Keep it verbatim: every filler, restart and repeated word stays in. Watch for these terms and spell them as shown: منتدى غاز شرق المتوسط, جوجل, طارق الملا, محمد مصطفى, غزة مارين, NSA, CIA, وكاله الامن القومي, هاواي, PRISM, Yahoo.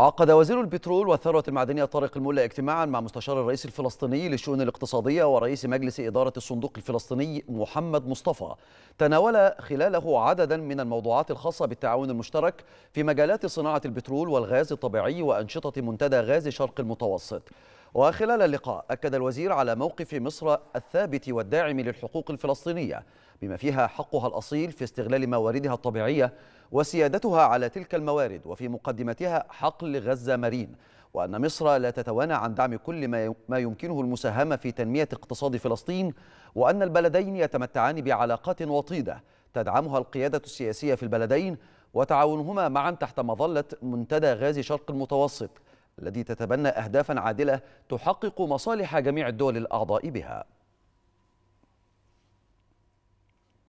عقد وزير البترول والثروة المعدنية طارق الملا اجتماعا مع مستشار الرئيس الفلسطيني للشؤون الاقتصادية ورئيس مجلس إدارة الصندوق الفلسطيني محمد مصطفى، تناول خلاله عددا من الموضوعات الخاصة بالتعاون المشترك في مجالات صناعة البترول والغاز الطبيعي وأنشطة منتدى غاز شرق المتوسط. وخلال اللقاء أكد الوزير على موقف مصر الثابت والداعم للحقوق الفلسطينية بما فيها حقها الأصيل في استغلال مواردها الطبيعية وسيادتها على تلك الموارد، وفي مقدمتها حقل غزة مارين، وأن مصر لا تتوانى عن دعم كل ما يمكنه المساهمة في تنمية اقتصاد فلسطين، وأن البلدين يتمتعان بعلاقات وطيدة تدعمها القيادة السياسية في البلدين وتعاونهما معا تحت مظلة منتدى غاز شرق المتوسط الذي تتبنى أهدافا عادلة تحقق مصالح جميع الدول الأعضاء بها.